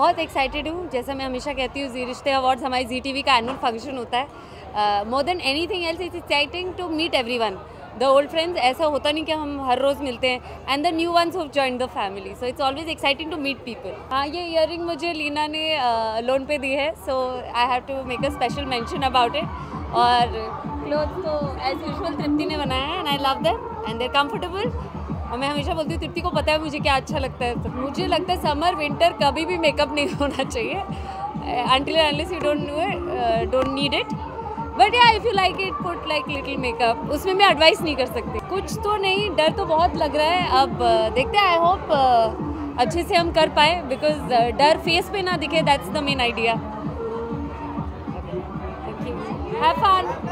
बहुत एक्साइटेड हूँ। जैसा मैं हमेशा कहती हूँ, जी रिश्ते अवार्ड्स हमारी जीटीवी का एनुअल फंक्शन होता है। More than anything else it's exciting to meet everyone, the old friends. ऐसा होता नहीं कि हम हर रोज़ मिलते हैं, and the new ones who join the family, so it's always exciting to meet people. हाँ, ये इयररिंग मुझे लीना ने लोन पे दी है, so I have to make a special mention about it. और क्लोथ तो एज यूजुअल तृप्ति ने बनाया है, and I love them and they're comfortable. और मैं हमेशा बोलती हूँ तृप्ति को पता है मुझे क्या अच्छा लगता है। तो मुझे लगता है समर विंटर कभी भी मेकअप नहीं होना चाहिए, until and unless you don't do it, don't need it. But या if you like it put like little makeup, उसमें मैं एडवाइस नहीं कर सकती। कुछ तो नहीं, डर तो बहुत लग रहा है। अब देखते हैं, आई होप अच्छे से हम कर पाए, बिकॉज डर फेस पे ना दिखे, that's the main idea. Have fun.